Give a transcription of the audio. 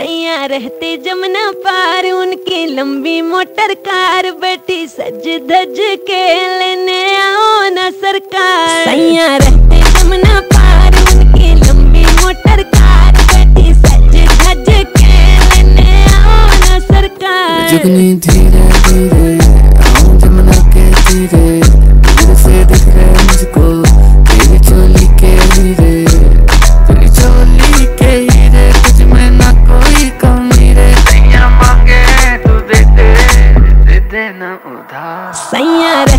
भैया रहते जमुना पार, उनकी लंबी मोटर कार, बेटी सज धज के लेने आओ ना सरकार। भैया रहते जमुना पार, उनकी लंबी मोटर कार, बेटी सज धज के लेने आओ ना सरकार। जुगनी धीरे धीरे आओ जमुना के तीरे, दूर से दिख रहे मुझको तेरी चोली के हीरे। Sayar